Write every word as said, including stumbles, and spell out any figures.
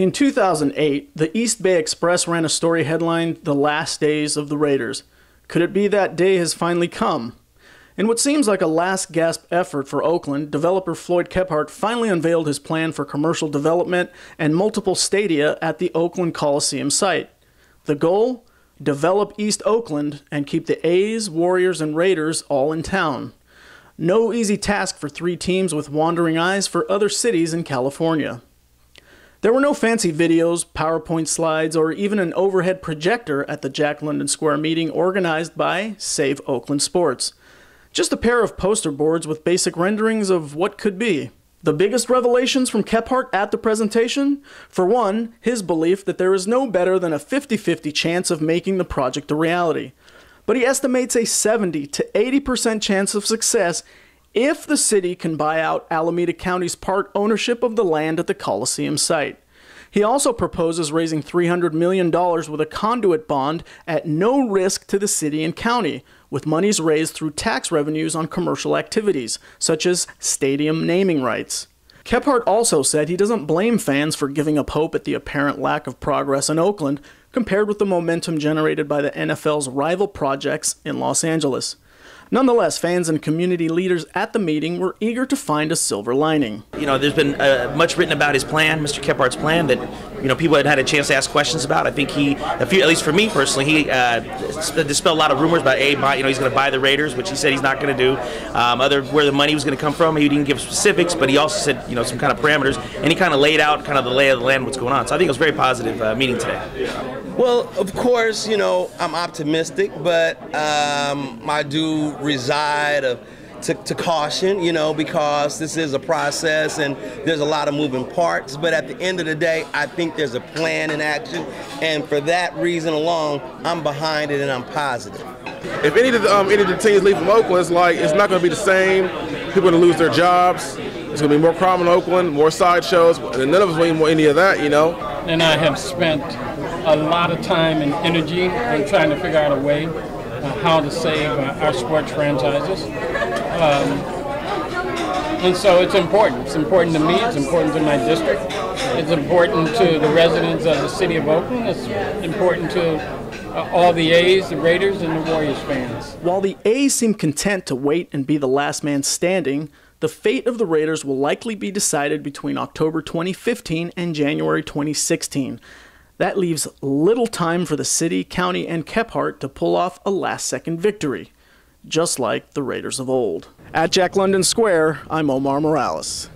In two thousand eight, the East Bay Express ran a story headlined "The Last Days of the Raiders." Could it be that day has finally come? In what seems like a last-gasp effort for Oakland, developer Floyd Kephart finally unveiled his plan for commercial development and multiple stadia at the Oakland Coliseum site. The goal? Develop East Oakland and keep the A's, Warriors, and Raiders all in town. No easy task for three teams with wandering eyes for other cities in California. There were no fancy videos, PowerPoint slides, or even an overhead projector at the Jack London Square meeting organized by Save Oakland Sports. Just a pair of poster boards with basic renderings of what could be. The biggest revelations from Kephart at the presentation? For one, his belief that there is no better than a fifty fifty chance of making the project a reality. But he estimates a seventy to eighty percent chance of success if the city can buy out Alameda County's part ownership of the land at the Coliseum site. He also proposes raising three hundred million dollars with a conduit bond at no risk to the city and county, with monies raised through tax revenues on commercial activities, such as stadium naming rights. Kephart also said he doesn't blame fans for giving up hope at the apparent lack of progress in Oakland compared with the momentum generated by the N F L's rival projects in Los Angeles. Nonetheless, fans and community leaders at the meeting were eager to find a silver lining. You know, there's been uh, much written about his plan, Mister Kephart's plan, that you know people had had a chance to ask questions about. I think he, a few, at least for me personally, he uh, dispelled a lot of rumors about a, buy, you know, he's going to buy the Raiders, which he said he's not going to do. Um, other where the money was going to come from, he didn't give specifics, but he also said you know some kind of parameters, and he kind of laid out kind of the lay of the land, what's going on. So I think it was a very positive uh, meeting today. Well, of course, you know, I'm optimistic, but um, I do reside of, to, to caution, you know, because this is a process and there's a lot of moving parts. But at the end of the day, I think there's a plan in action. And for that reason alone, I'm behind it and I'm positive. If any of the, um, any of the teams leave from Oakland, it's like, it's not going to be the same. People are going to lose their jobs. It's going to be more crime in Oakland, more sideshows. And none of us really want any of that, you know. And I have spent a lot of time and energy in trying to figure out a way uh, how to save uh, our sports franchises. Um, and so it's important. It's important to me, it's important to my district, it's important to the residents of the city of Oakland, it's important to uh, all the A's, the Raiders, and the Warriors fans. While the A's seem content to wait and be the last man standing, the fate of the Raiders will likely be decided between October twenty fifteen and January twenty sixteen. That leaves little time for the city, county, and Kephart to pull off a last-second victory, just like the Raiders of old. At Jack London Square, I'm Omar Morales.